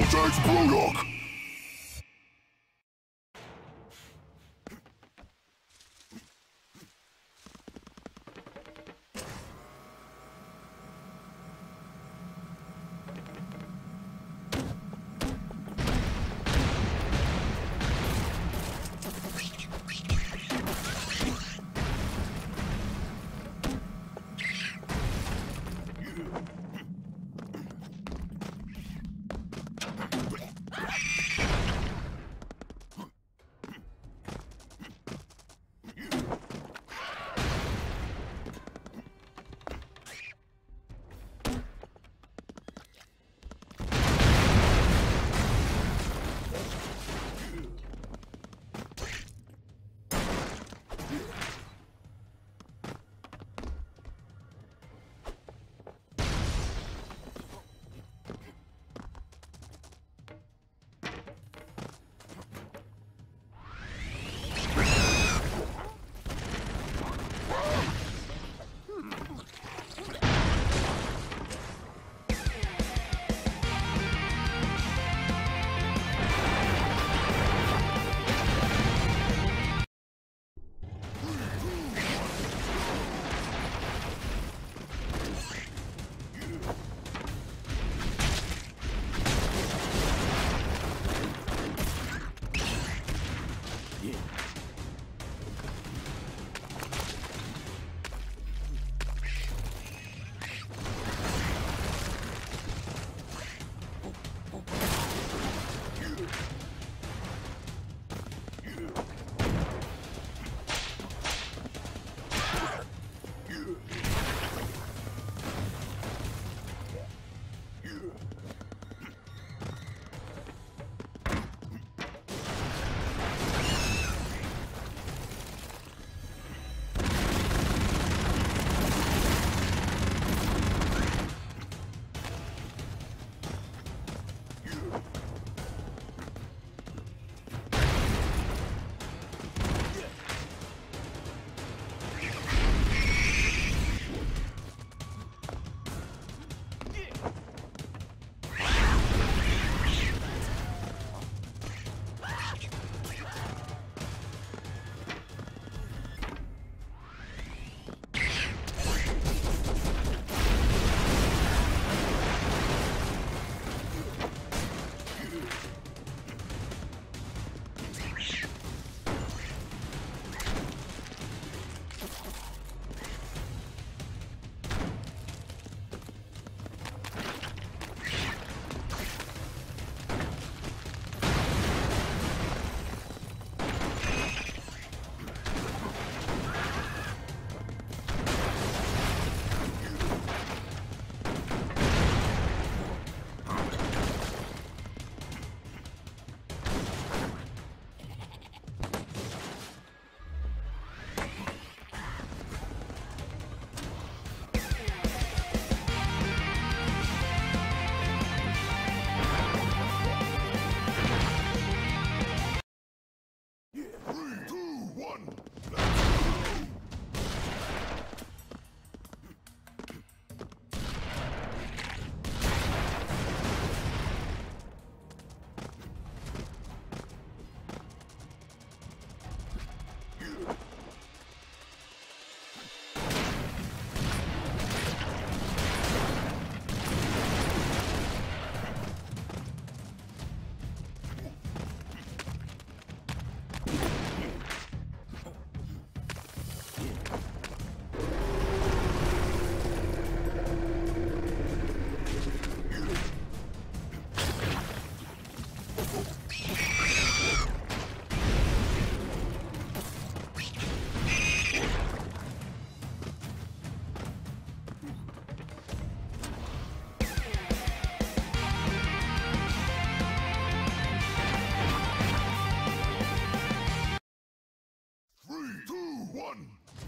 Colonel George Brodock.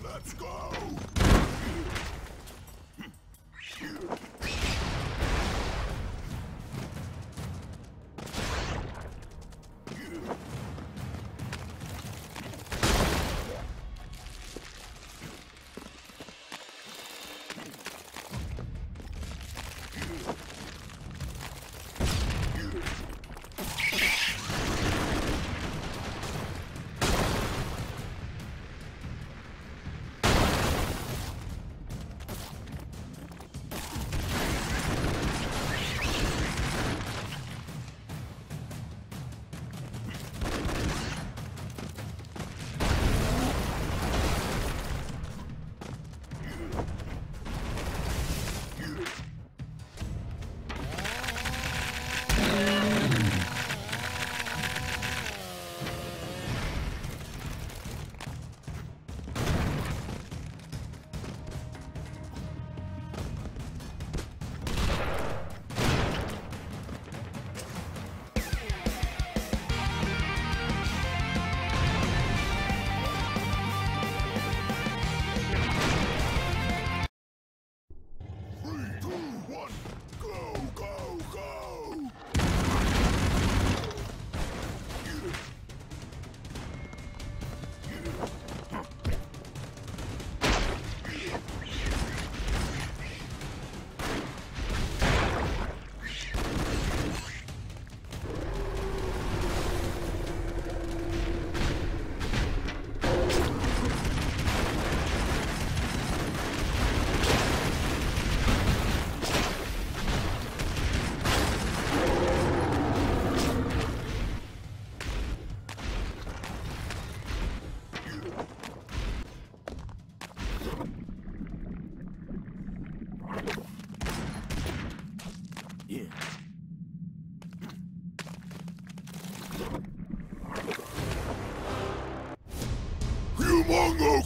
Let's go!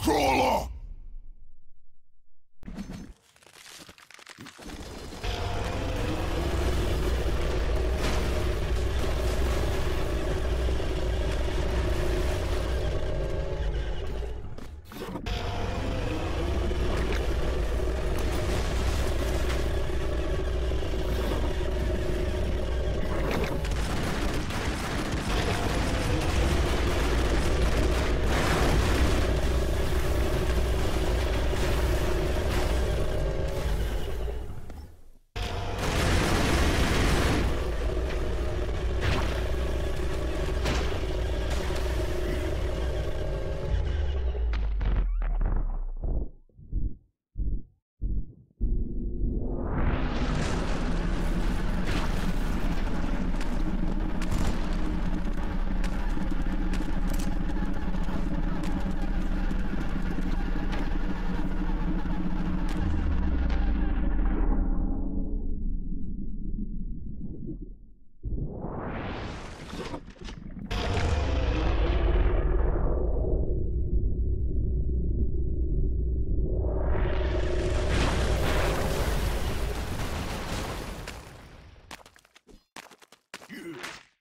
Crawler! You